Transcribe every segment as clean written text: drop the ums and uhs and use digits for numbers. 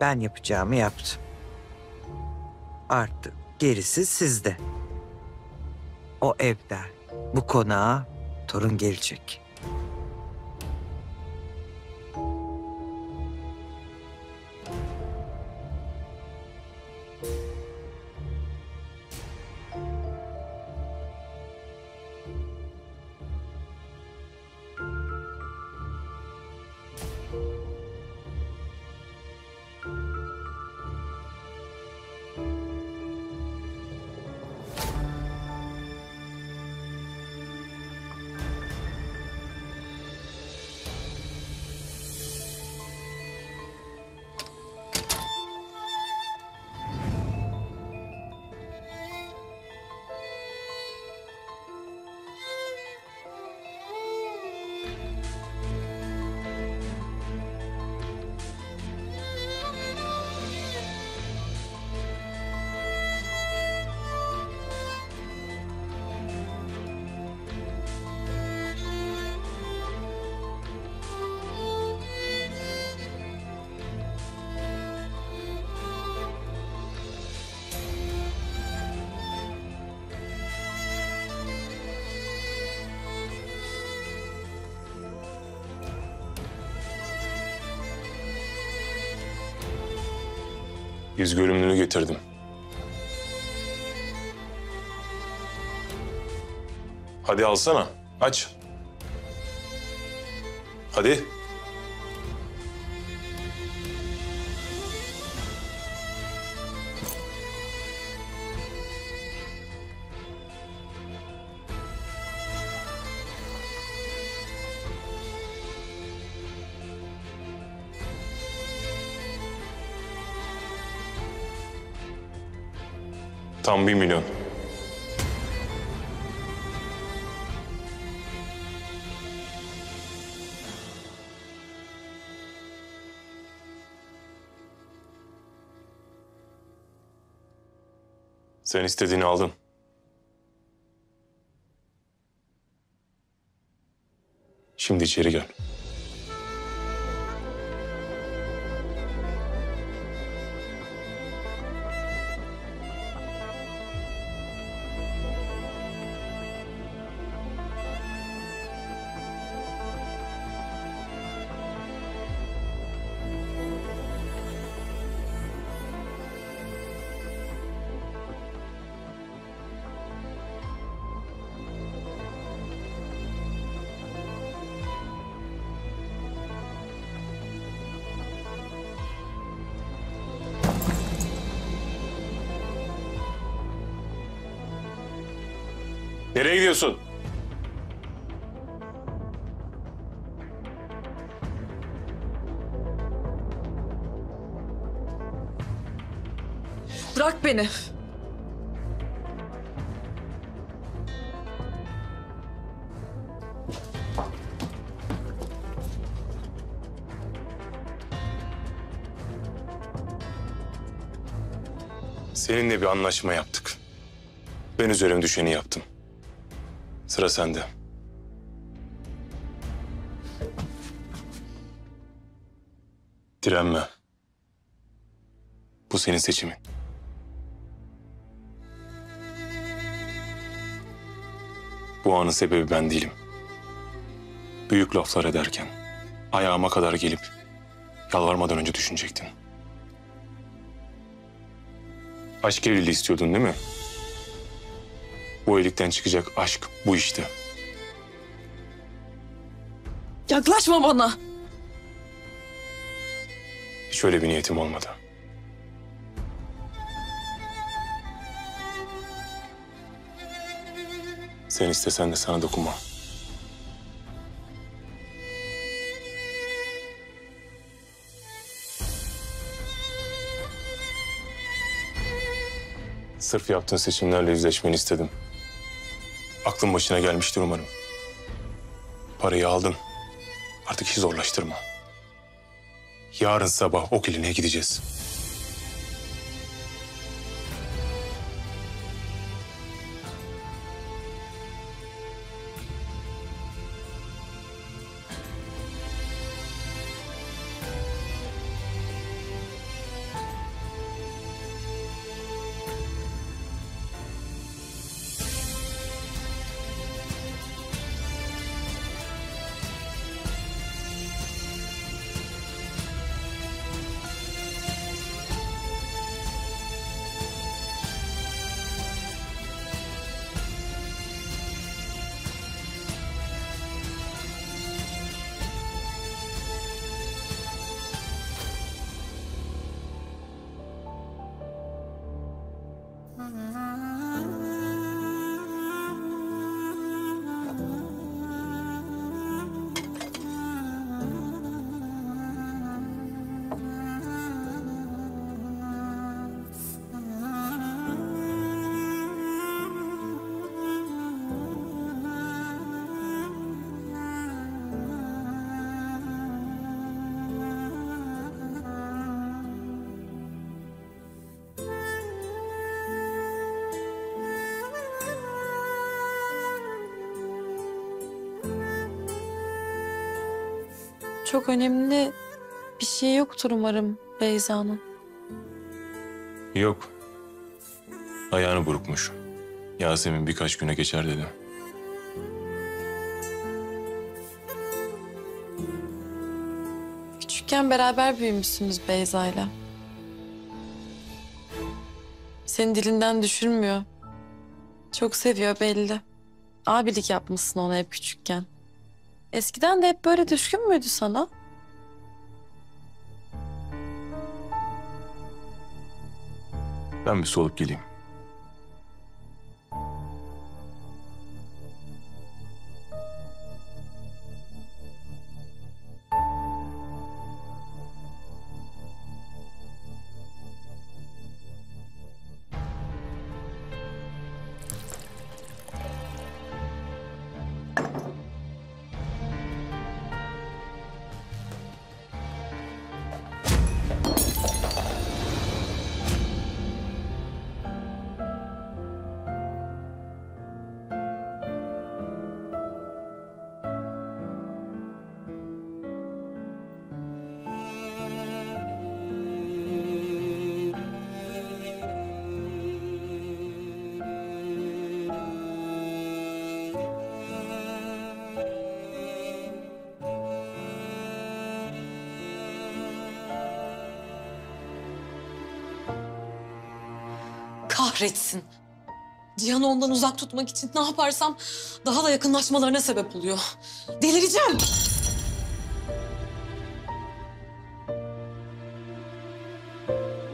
Ben yapacağımı yaptım. Artık gerisi sizde. O evden, bu konağa torun gelecek. Yüz görümlünü getirdim. Hadi alsana, aç. Hadi. Tam 1 milyon. Sen istediğini aldın. Şimdi içeri gel. Nereye gidiyorsun? Bırak beni. Seninle bir anlaşma yaptık. Ben üzerime düşeni yaptım. Sıra sende. Direnme. Bu senin seçimin. Bu anın sebebi ben değilim. Büyük laflar ederken ayağıma kadar gelip yalvarmadan önce düşünecektin. Aşk evliliği istiyordun değil mi? Bu evlilikten çıkacak aşk bu işte. Yaklaşma bana. Hiç öyle bir niyetim olmadı. Sen istesen de sana dokunmam. Sırf yaptığın seçimlerle yüzleşmeni istedim. Aklın başına gelmiştir umarım. Parayı aldın. Artık işi zorlaştırma. Yarın sabah o kliniğe gideceğiz. Çok önemli bir şey yoktur umarım Beyza'nın. Yok. Ayağını burukmuş. Yasemin birkaç güne geçer dedi. Küçükken beraber büyümüşsünüz Beyza'yla. Seni dilinden düşürmüyor. Çok seviyor belli. Abilik yapmışsın ona hep küçükken. Eskiden de hep böyle düşkün müydü sana? Ben bir solup geleyim. Kahretsin. Cihan'ı ondan uzak tutmak için ne yaparsam daha da yakınlaşmalarına sebep oluyor. Delireceğim.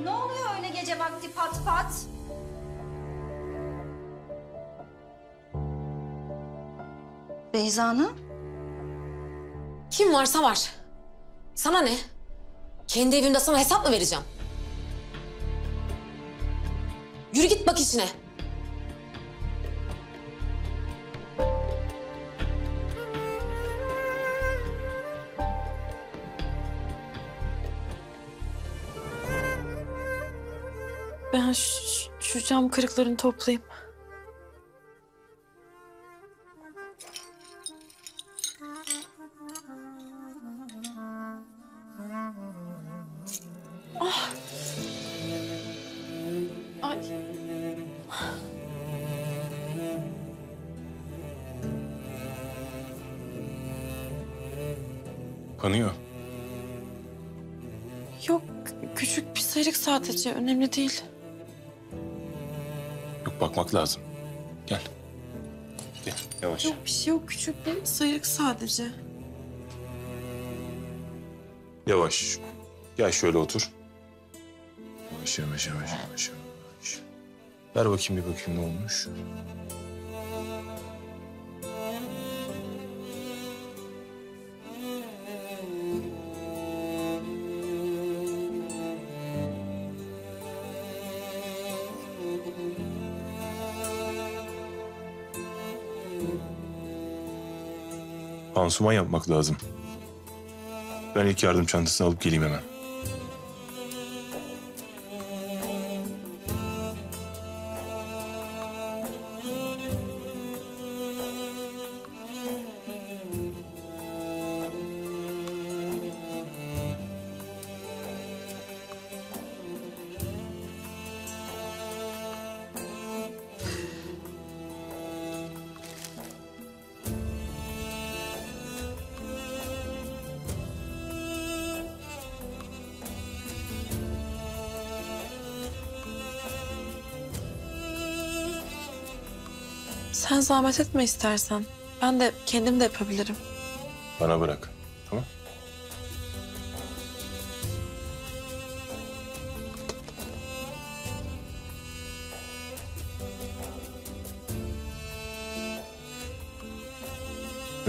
Ne oluyor öyle gece vakti pat pat? Beyza'nın? Kim varsa var. Sana ne? Kendi evimde sana hesap mı vereceğim? Yürü git bak içine. Ben şu cam kırıklarını toplayayım. Ah! Ay! Kanıyor. Yok, küçük bir sıyrık sadece. Önemli değil. Yok, bakmak lazım. Gel. Gel, yavaş. Yok, bir şey yok. Küçük bir sıyrık sadece. Yavaş. Gel şöyle otur. Yavaş, yavaş, yavaş, yavaş. Ver bakayım, bir bakayım ne olmuş. Pansuman yapmak lazım. Ben ilk yardım çantasını alıp geleyim hemen. Sen zahmet etme istersen. Ben de kendim de yapabilirim. Bana bırak. Tamam?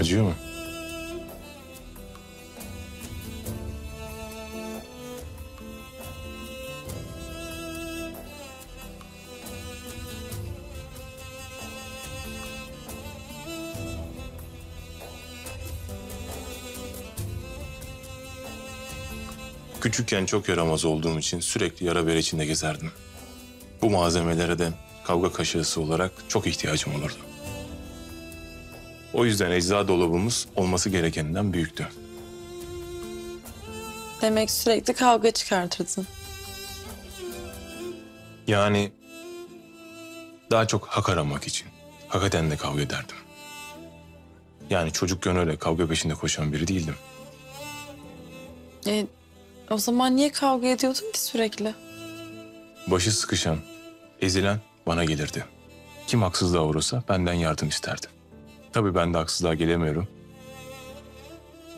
Acıyor mu? Küçükken çok yaramaz olduğum için sürekli yara bere içinde gezerdim. Bu malzemelere de kavga kaşığısı olarak çok ihtiyacım olurdu. O yüzden ecza dolabımız olması gerekeninden büyüktü. Demek sürekli kavga çıkartırdın. Yani daha çok hak aramak için. Hakikaten de kavga ederdim. Yani çocukken öyle kavga peşinde koşan biri değildim. O zaman niye kavga ediyordun ki sürekli? Başı sıkışan, ezilen bana gelirdi. Kim haksızlığa uğrasa benden yardım isterdi. Tabii ben de haksızlığa gelemiyorum.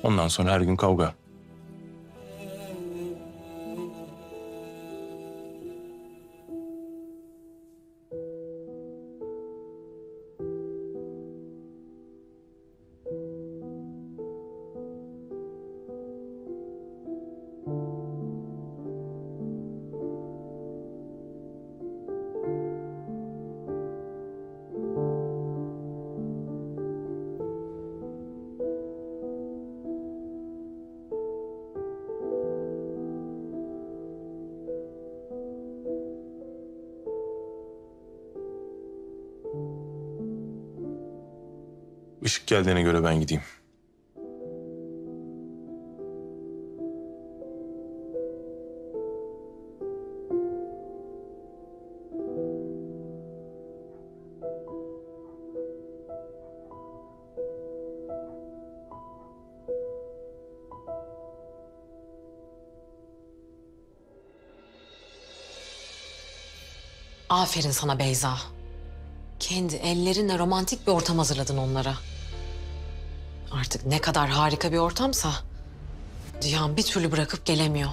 Ondan sonra her gün kavga. Işık geldiğine göre ben gideyim. Aferin sana Beyza. Kendi ellerinle romantik bir ortam hazırladın onlara. Artık ne kadar harika bir ortamsa Cihan bir türlü bırakıp gelemiyor.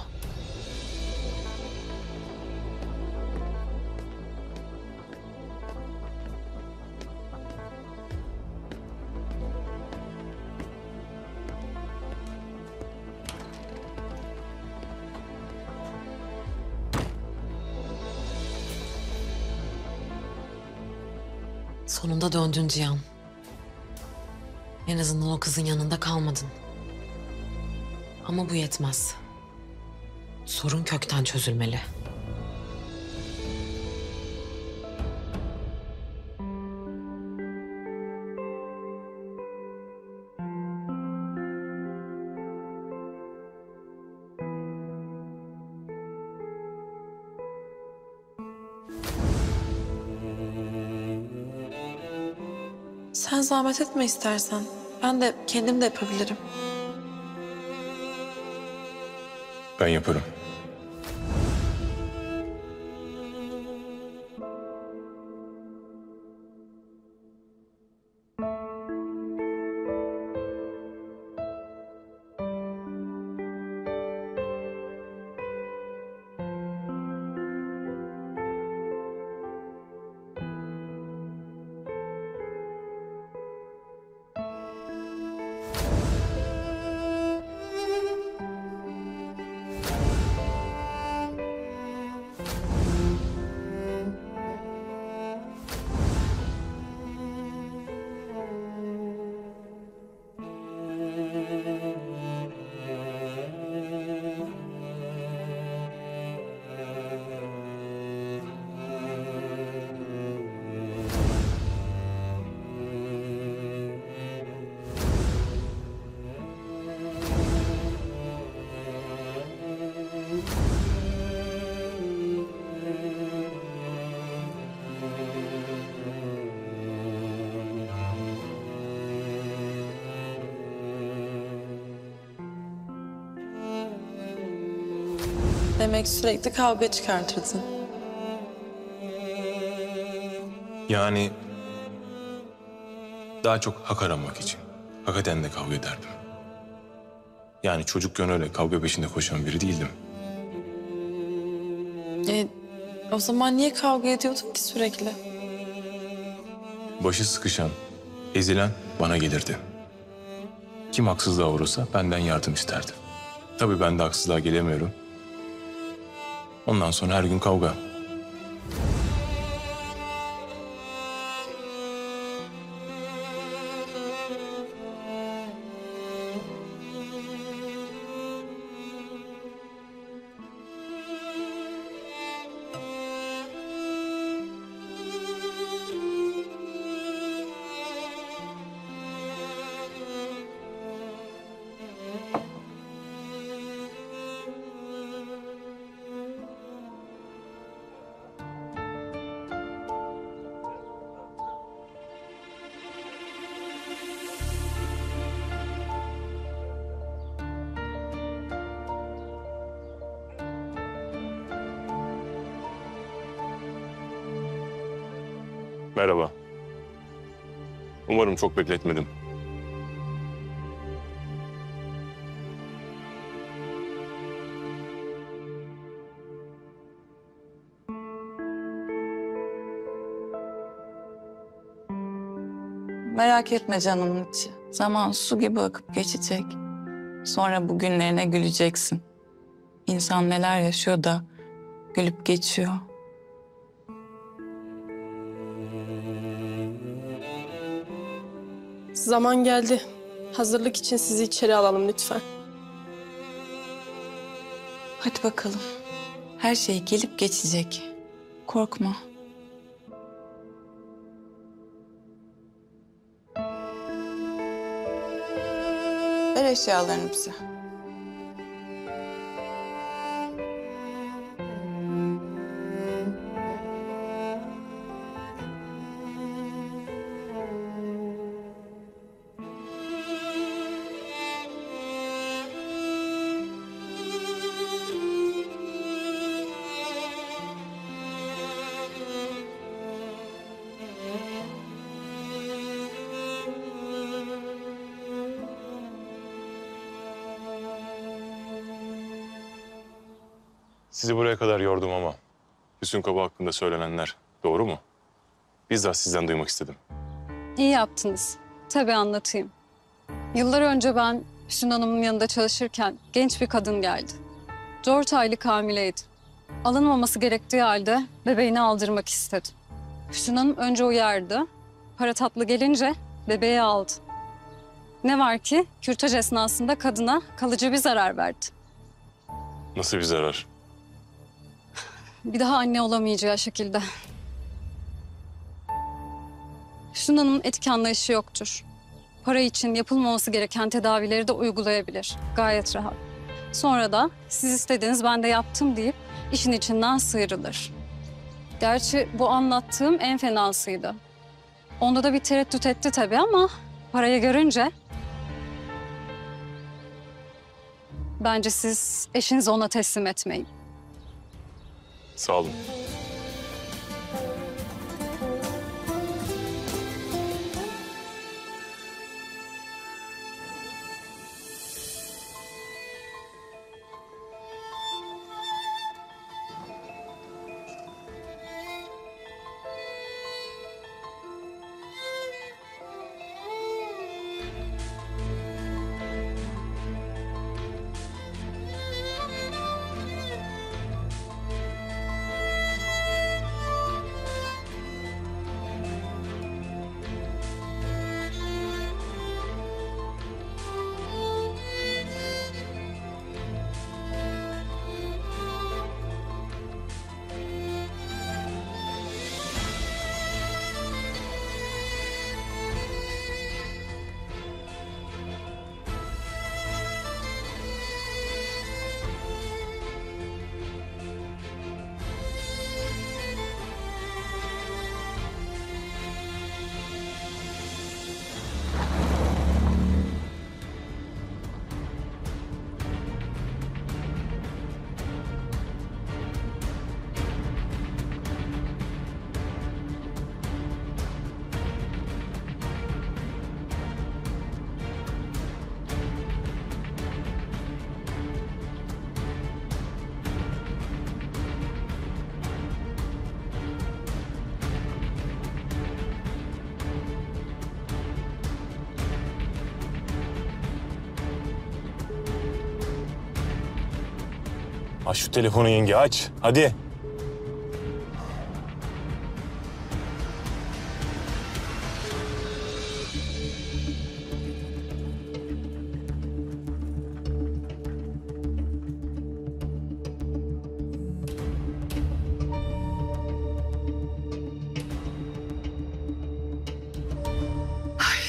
Sonunda döndün Cihan. En azından o kızın yanında kalmadın. Ama bu yetmez. Sorun kökten çözülmeli. Sen zahmet etme istersen. Ben de kendim de yapabilirim. Ben yaparım. Demek sürekli kavga çıkartırdın. Yani daha çok hak aramak için. Hakikaten de kavga ederdim. Yani çocukken öyle kavga peşinde koşan biri değildim. O zaman niye kavga ediyordun ki sürekli? Başı sıkışan, ezilen bana gelirdi. Kim haksızlığa uğrasa benden yardım isterdi. Tabii ben de haksızlığa gelemiyorum. Ondan sonra her gün kavga. Merhaba. Umarım çok bekletmedim. Merak etme canımın içi. Zaman su gibi akıp geçecek. Sonra bu günlerine güleceksin. İnsan neler yaşıyor da gülüp geçiyor. Zaman geldi. Hazırlık için sizi içeri alalım lütfen. Hadi bakalım. Her şey gelip geçecek. Korkma. Ver eşyalarını bize. Sizi buraya kadar yordum ama Hüsnü Kaba hakkında söylenenler doğru mu? Bizzat sizden duymak istedim. İyi yaptınız. Tabii anlatayım. Yıllar önce ben Hüsnü Hanım'ın yanında çalışırken genç bir kadın geldi. 4 aylık hamileydi. Alınmaması gerektiği halde bebeğini aldırmak istedi. Hüsnü Hanım önce uyardı. Para tatlı gelince bebeği aldı. Ne var ki kürtaj esnasında kadına kalıcı bir zarar verdi. Nasıl bir zarar? Bir daha anne olamayacağı şekilde. Hüsnü Hanım'ın etik anlayışı yoktur. Para için yapılmaması gereken tedavileri de uygulayabilir. Gayet rahat. Sonra da siz istediniz ben de yaptım deyip işin içinden sıyrılır. Gerçi bu anlattığım en fenasıydı. Onda da bir tereddüt etti tabii ama parayı görünce... Bence siz eşinizi ona teslim etmeyin. Sağ olun. Aç şu telefonu yenge, aç. Hadi. Ay,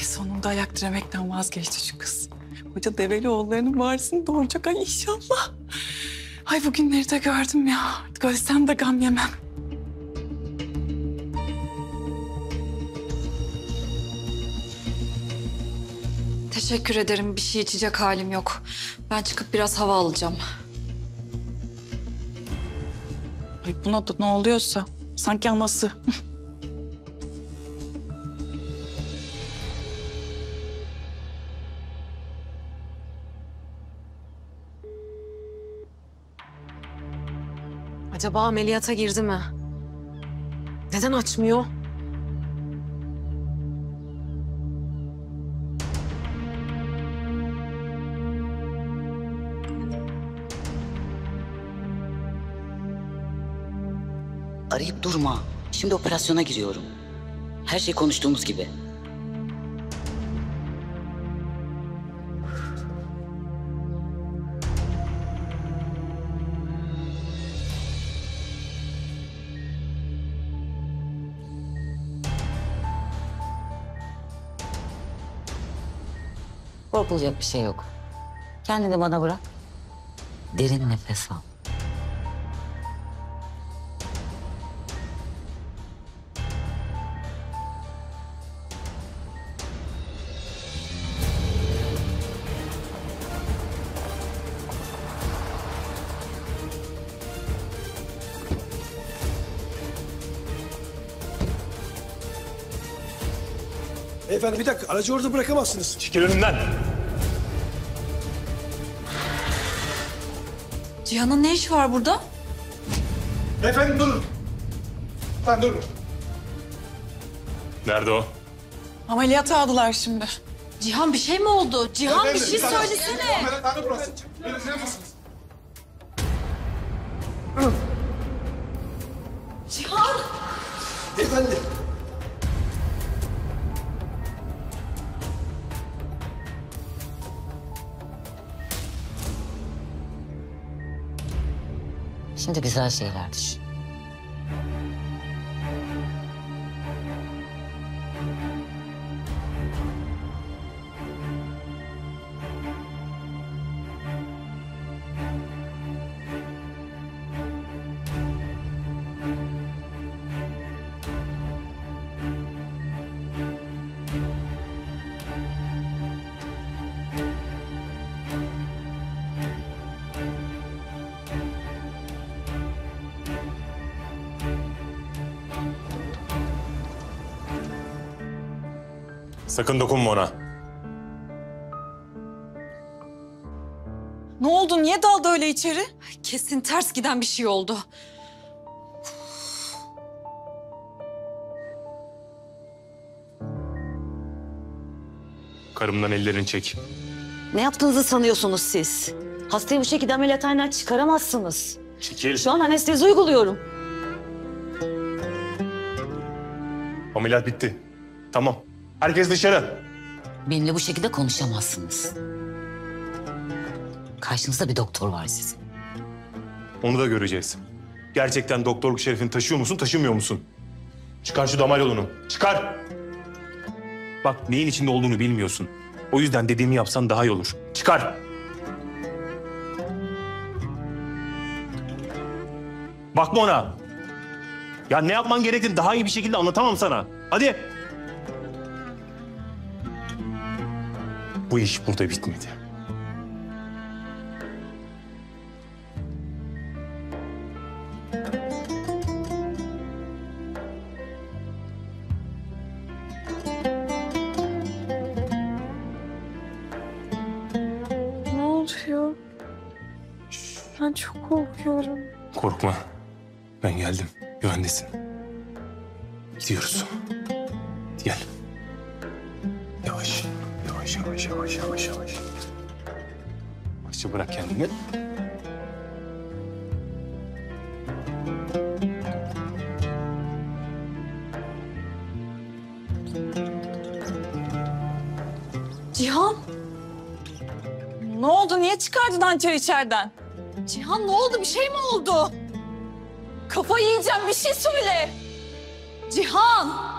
sonunda ayak diremekten vazgeçti şu kız. Hoca Develi oğullarının varisini doğuracak, ay inşallah. Ay bugünleri de gördüm ya. Artık ölsem de gam yemem. Teşekkür ederim. Bir şey içecek halim yok. Ben çıkıp biraz hava alacağım. Ay buna da ne oluyorsa sanki anası. Acaba ameliyata girdi mi? Neden açmıyor? Arayıp durma. Şimdi operasyona giriyorum. Her şey konuştuğumuz gibi. Korkulacak bir şey yok. Kendini bana bırak. Derin nefes al. Efendim bir dakika, aracı orada bırakamazsınız. Çekil önümden. Cihan'ın ne işi var burada? Efendim durun. Ben durun. Nerede o? Ameliyata aldılar şimdi. Cihan bir şey mi oldu? Cihan efendim, bir şey söylesene. Ameliyathane burası. Biriniz yapmasınız. Cihan! Efendim. Şimdi güzel şeyler düşün. Sakın dokunma ona. Ne oldu? Niye daldı öyle içeri? Kesin ters giden bir şey oldu. Karımdan ellerini çek. Ne yaptığınızı sanıyorsunuz siz? Hastayı bu şekilde ameliyathaneden çıkaramazsınız. Çekil. Şu an anestezi uyguluyorum. Ameliyat bitti. Tamam. Herkes dışarı. Benimle bu şekilde konuşamazsınız. Karşınızda bir doktor var sizin. Onu da göreceğiz. Gerçekten doktorluk şerefini taşıyor musun, taşımıyor musun? Çıkar şu damar yolunu. Çıkar! Bak neyin içinde olduğunu bilmiyorsun. O yüzden dediğimi yapsan daha iyi olur. Çıkar! Bakma ona! Ya ne yapman gerektiğini daha iyi bir şekilde anlatamam sana. Hadi! Bu iş burada bitmedi. Ne oluyor? Ben çok korkuyorum. Korkma. Ben geldim. Güvendesin. Gidiyoruz. Gel. Yavaş. Yavaş. Başça bırak kendini. Cihan! Ne oldu? Niye çıkardın Hançer'i içeriden? Cihan ne oldu? Bir şey mi oldu? Kafayı yiyeceğim. Bir şey söyle. Cihan!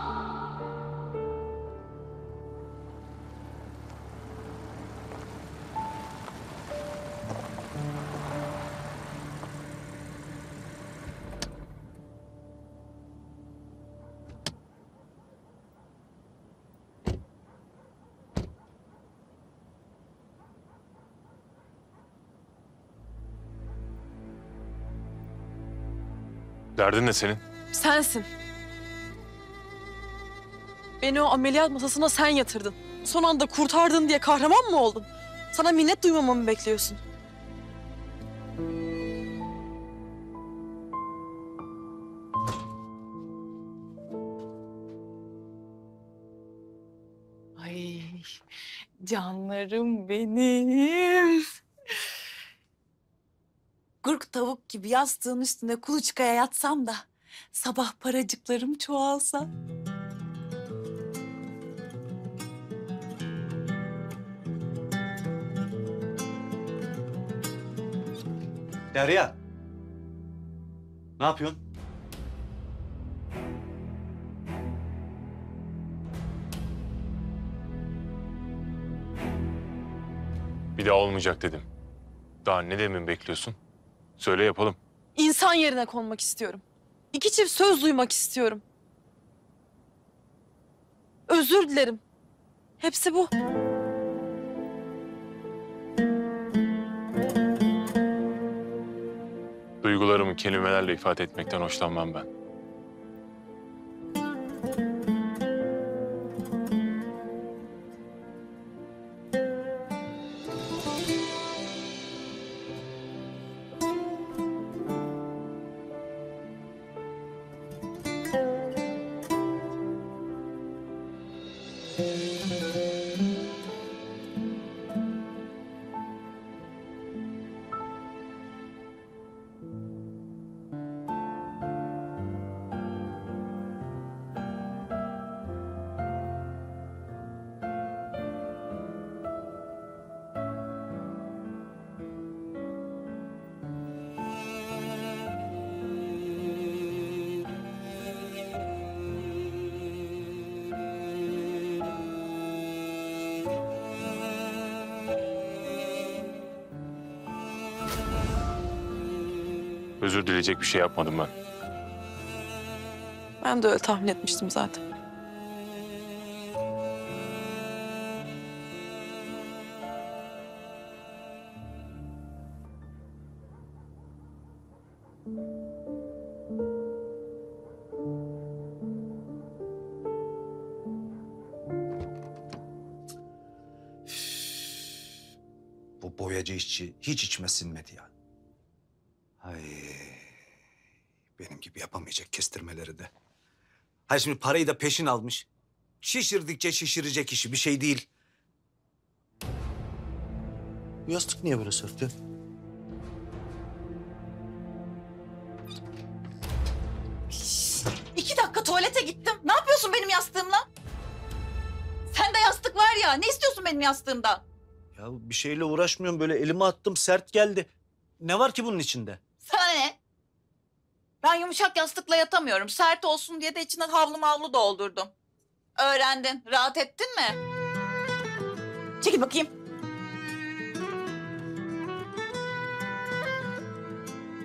Derdin ne senin? Sensin. Beni o ameliyat masasına sen yatırdın. Son anda kurtardın diye kahraman mı oldun? Sana minnet duymamamı bekliyorsun. Canlarım benim. Gurk tavuk gibi yastığın üstüne kuluçkaya yatsam da sabah paracıklarım çoğalsa. Derya. Ne yapıyorsun? Bir daha olmayacak dedim. Daha ne demin bekliyorsun? Söyle yapalım. İnsan yerine konmak istiyorum. İki çift söz duymak istiyorum. Özür dilerim. Hepsi bu. Duygularımı kelimelerle ifade etmekten hoşlanmam ben. Özür dileyecek bir şey yapmadım ben. Ben de öyle tahmin etmiştim zaten. Bu boyacı işçi hiç içime sinmedi ya. Benim gibi yapamayacak kestirmeleri de. Hayır şimdi parayı da peşin almış. Şişirdikçe şişirecek işi, bir şey değil. Bu yastık niye böyle sörttü? İki dakika tuvalete gittim. Ne yapıyorsun benim yastığımla? Sende yastık var ya, ne istiyorsun benim yastığımdan? Ya bir şeyle uğraşmıyorum, böyle elime attım sert geldi. Ne var ki bunun içinde? Sana ne? Ben yumuşak yastıkla yatamıyorum. Sert olsun diye de içine havlu doldurdum. Öğrendin. Rahat ettin mi? Çekil bakayım.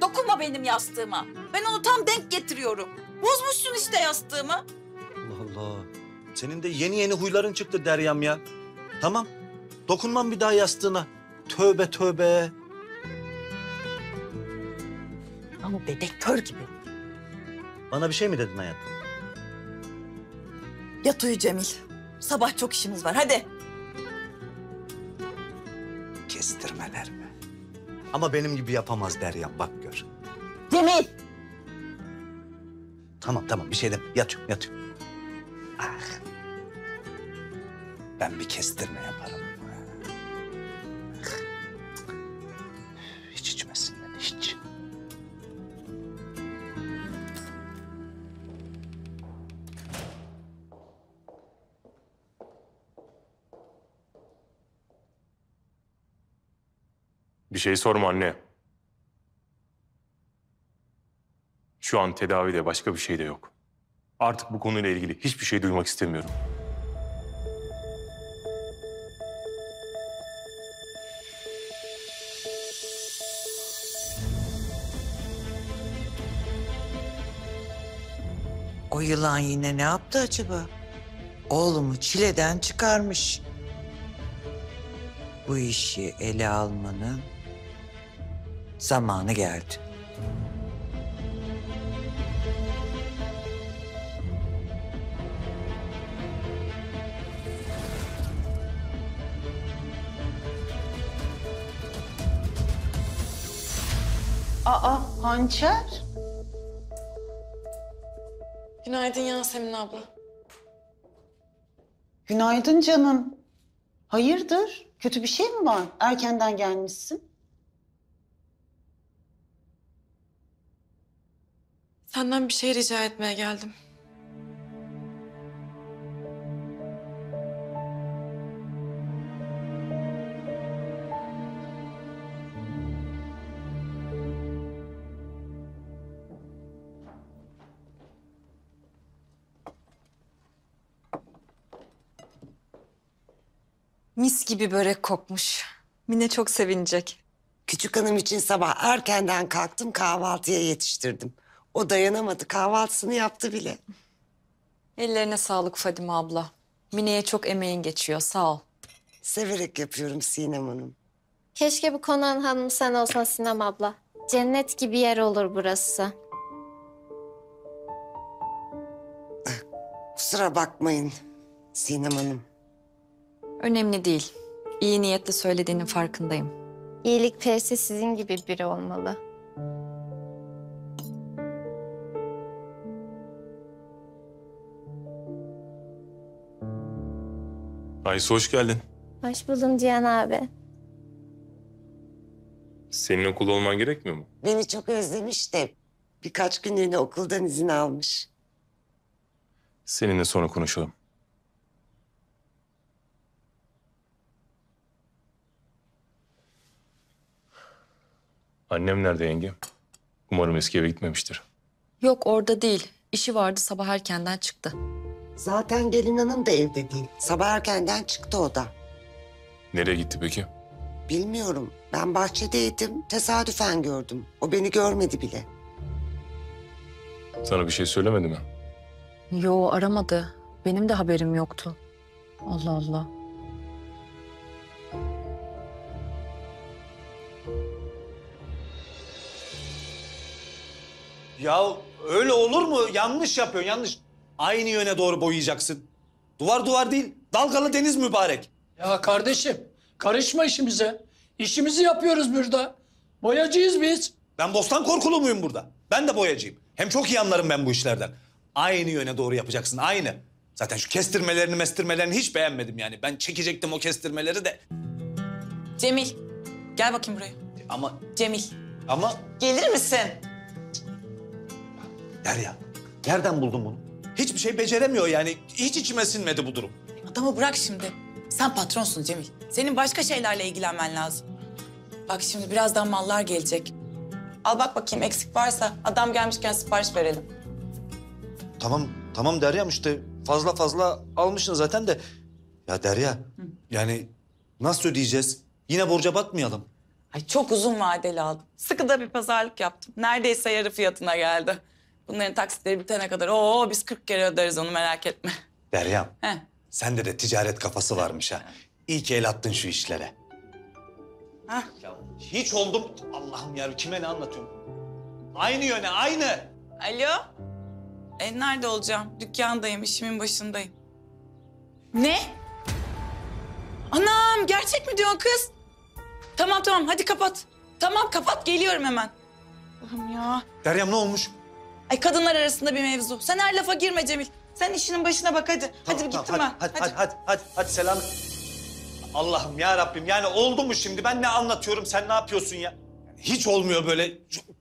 Dokunma benim yastığıma. Ben onu tam denk getiriyorum. Bozmuşsun işte yastığımı. Allah Allah. Senin de yeni huyların çıktı Deryam ya. Tamam. Dokunmam bir daha yastığına. Tövbe tövbe. Ama bebek kör gibi. Bana bir şey mi dedin hayatım? Yat uyu Cemil. Sabah çok işimiz var. Hadi. Kestirmeler mi? Ama benim gibi yapamaz Derya. Bak gör. Cemil! Tamam bir şey deme. Yatıyorum. Ah. Ben bir kestirme yaparım. Hiç içmesin. Bir şey sorma anne. Şu an tedavide başka bir şey de yok. Artık bu konuyla ilgili hiçbir şey duymak istemiyorum. O yılan yine ne yaptı acaba? Oğlumu çileden çıkarmış. Bu işi ele almanın zamanı geldi. Aa, Hançer. Günaydın Yasemin abla. Günaydın canım. Hayırdır? Kötü bir şey mi var? Erkenden gelmişsin. Senden bir şey rica etmeye geldim. Mis gibi börek kokmuş. Mine çok sevinecek. Küçük hanım için sabah erkenden kalktım, kahvaltıya yetiştirdim. O dayanamadı, kahvaltısını yaptı bile. Ellerine sağlık Fadime abla. Mine'ye çok emeğin geçiyor, sağ ol. Severek yapıyorum Sinem Hanım. Keşke bu konağın hanımı sen olsan Sinem abla. Cennet gibi yer olur burası. Kusura bakmayın Sinem Hanım. Önemli değil. İyi niyetle söylediğinin farkındayım. İyilikperisi sizin gibi biri olmalı. Aysu hoş geldin. Hoş buldum Cihan abi. Senin okulda olman gerekmiyor mu? Beni çok özlemiş de birkaç günlüğüne okuldan izin almış. Seninle sonra konuşalım. Annem nerede yengem? Umarım eski eve gitmemiştir. Yok orada değil. İşi vardı, sabah erkenden çıktı. Zaten gelin hanım da evde değil. Sabah erkenden çıktı o da. Nereye gitti peki? Bilmiyorum. Ben bahçedeydim. Tesadüfen gördüm. O beni görmedi bile. Sana bir şey söylemedi mi? Yo, aramadı. Benim de haberim yoktu. Allah Allah. Ya öyle olur mu? Yanlış yapıyorsun, yanlış. Aynı yöne doğru boyayacaksın. Duvar duvar değil, dalgalı deniz mübarek. Ya kardeşim, karışma işimize. İşimizi yapıyoruz burada. Boyacıyız biz. Ben bostan korkulu muyum burada? Ben de boyacıyım. Hem çok iyi anlarım ben bu işlerden. Aynı yöne doğru yapacaksın, aynı. Zaten şu kestirmelerini, mestirmelerini hiç beğenmedim yani. Ben çekecektim o kestirmeleri de. Cemil, gel bakayım buraya. Ama... Cemil. Ama... Gelir misin? Derya, nereden buldun bunu? Hiçbir şey beceremiyor yani. Hiç içime sinmedi bu durum. Adamı bırak şimdi. Sen patronsun Cemil. Senin başka şeylerle ilgilenmen lazım. Bak şimdi birazdan mallar gelecek. Al bak bakayım eksik varsa adam gelmişken sipariş verelim. Tamam, tamam Derya'm işte fazla fazla almışsın zaten de. Ya Derya, yani nasıl ödeyeceğiz? Yine borca batmayalım. Ay çok uzun vadeli aldım. Sıkıda bir pazarlık yaptım. Neredeyse yarı fiyatına geldi. Bunların taksitleri bitene kadar biz 40 kere öderiz onu merak etme. Derya'm, sende de ticaret kafası varmış ha. İyi ki el attın şu işlere. Heh. Ya hiç oldum. Allah'ım ya kime ne anlatıyorum? Aynı yöne, aynı. Alo? Nerede olacağım? Dükkandayım, işimin başındayım. Ne? Anam, gerçek mi diyorsun kız? Tamam tamam, hadi kapat. Tamam kapat, geliyorum hemen. Allah'ım ya. Derya'm ne olmuş? Ay kadınlar arasında bir mevzu. Sen her lafa girme Cemil. Sen işinin başına bak hadi. Tamam, hadi gittim ben. Hadi selam. Allah'ım ya Rabbim yani oldu mu şimdi? Ben ne anlatıyorum sen ne yapıyorsun ya? Yani hiç olmuyor böyle.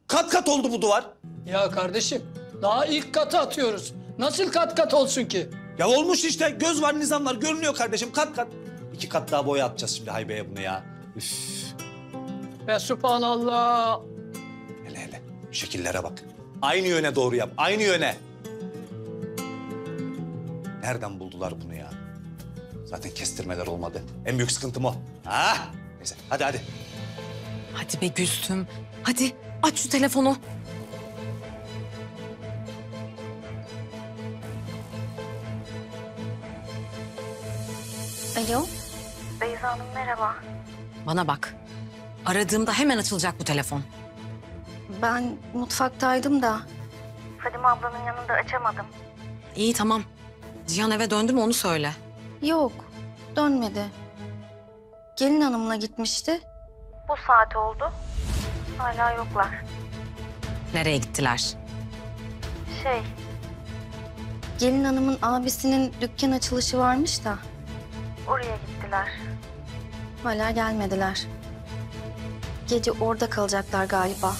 Kat kat oldu bu duvar. Ya kardeşim daha ilk katı atıyoruz. Nasıl kat kat olsun ki? Ya olmuş işte göz var nizam var görünüyor kardeşim kat kat. 2 kat daha boya atacağız şimdi haybeye bunu ya. Üf. Ve subhanallah. Hele şekillere bak. Aynı yöne doğru yap, aynı yöne. Nereden buldular bunu ya? Zaten kestirmeler olmadı. En büyük sıkıntım o. Ah! Neyse, hadi. Hadi be Gülsüm, hadi aç şu telefonu. Alo? Beyza Hanım merhaba. Bana bak, aradığımda hemen açılacak bu telefon. Ben mutfaktaydım da. Fadime ablanın yanında açamadım. İyi tamam. Cihan eve döndü mü onu söyle. Yok dönmedi. Gelin hanımla gitmişti. Bu saat oldu. Hala yoklar. Nereye gittiler? Gelin hanımın abisinin dükkan açılışı varmış da. Oraya gittiler. Hala gelmediler. Gece orada kalacaklar galiba.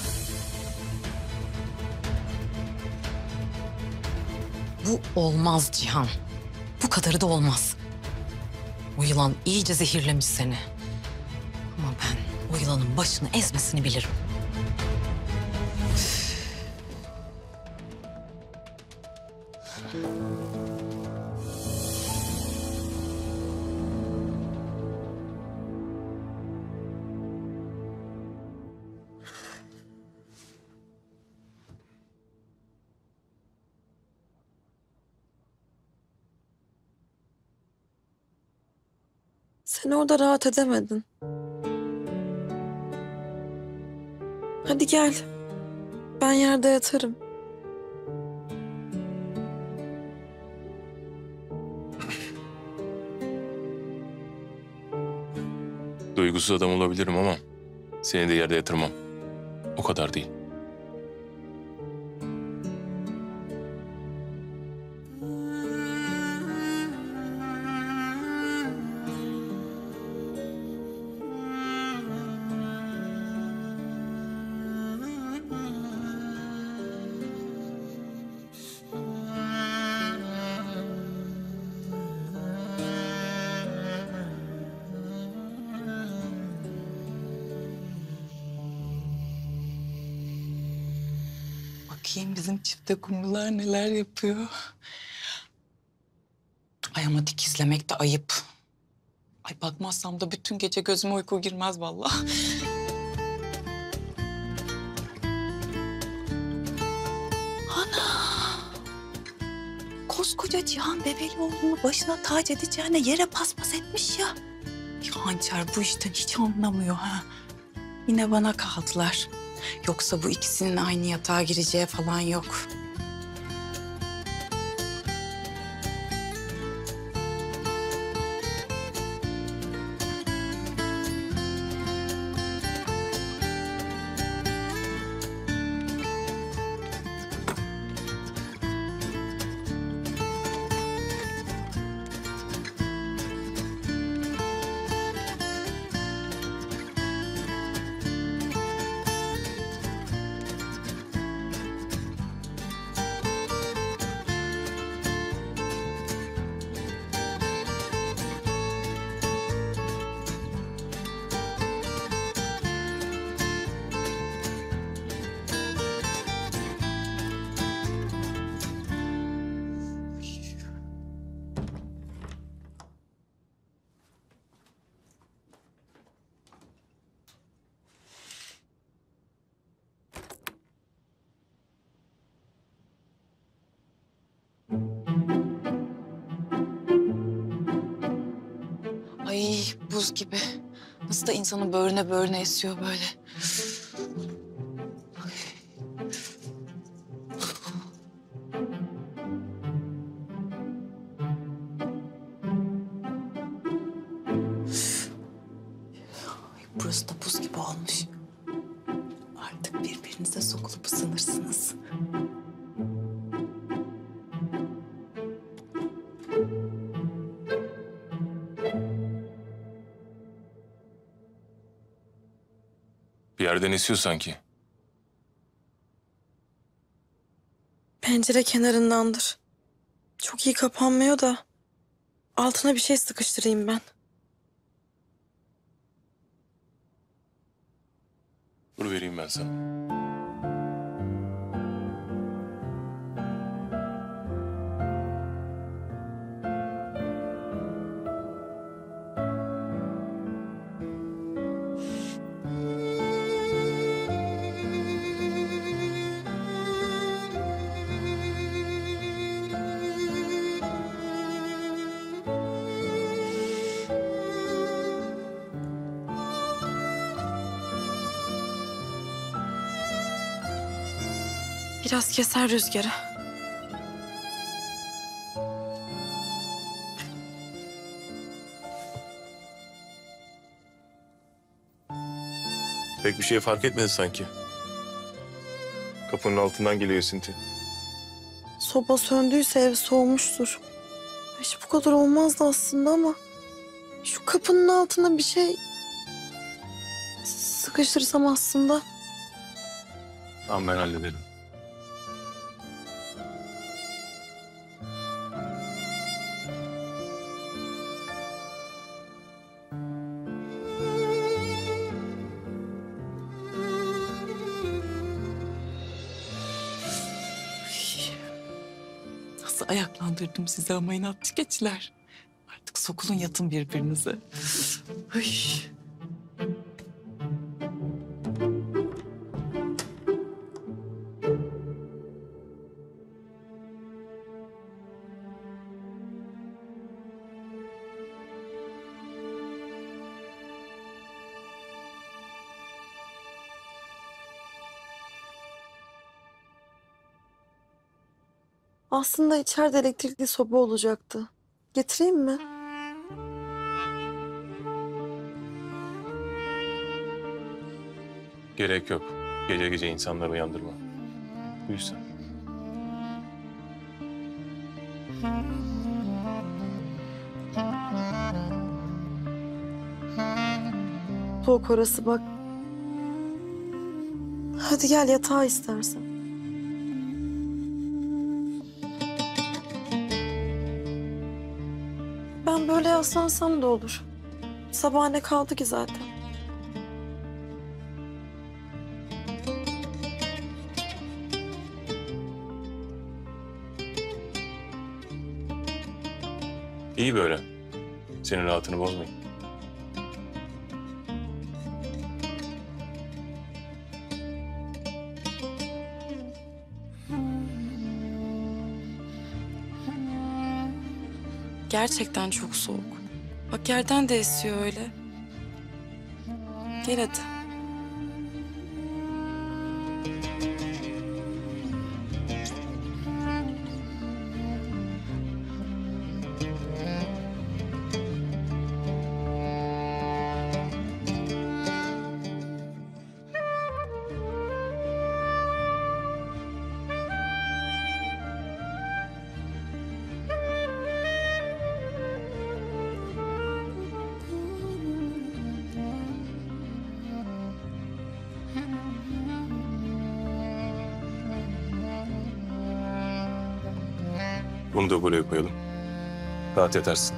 Bu olmaz Cihan. Bu kadarı da olmaz. O yılan iyice zehirlemiş seni. Ama ben o yılanın başını ezmesini bilirim. Sen orada rahat edemedin. Hadi gel. Ben yerde yatarım. Duygusuz adam olabilirim ama seni de yerde yatırmam. O kadar değil. Bakayım bizim çifte kumrular neler yapıyor. Ay ama dikizlemek de ayıp. Ay bakmazsam da bütün gece gözüme uyku girmez vallahi. Ana! Koskoca Cihan bebeli oğlunu başına tac edeceğine yere paspas etmiş ya. Ya Hançer bu işten hiç anlamıyor ha. Yine bana kaldılar. Yoksa bu ikisinin aynı yatağa gireceği falan yok. Ay buz gibi. Nasıl da insanı böğrüne böğrüne esiyor böyle. Ay, burası da buz gibi olmuş. Artık birbirinize sokulup ısınırsınız. Bir yerden esiyor sanki. Pencere kenarındandır. Çok iyi kapanmıyor da altına bir şey sıkıştırayım ben. Bunu vereyim ben sana. Biraz keser rüzgarı. Pek bir şey fark etmedi sanki. Kapının altından geliyor esinti. Soba söndüyse ev soğumuştur. Hiç bu kadar olmazdı aslında ama Şu kapının altına bir şey sıkıştırsam aslında. Tamam, ben hallederim. Ayaklandırdım sizi ama inatçı keçiler. Artık sokulun yatın birbirinize. Ay. Aslında içeride elektrikli soba olacaktı. Getireyim mi? Gerek yok. Gece gece insanları uyandırma. Uyusun. Soğuk orası bak. Hadi gel yatağa istersen. Ben böyle yaslansam da olur. Sabah ne kaldı ki zaten. İyi böyle. Senin rahatını bozmayın. Gerçekten çok soğuk. Bak yerden de esiyor öyle. Gel hadi. Bunu da buraya koyalım. Rahat yatarsın.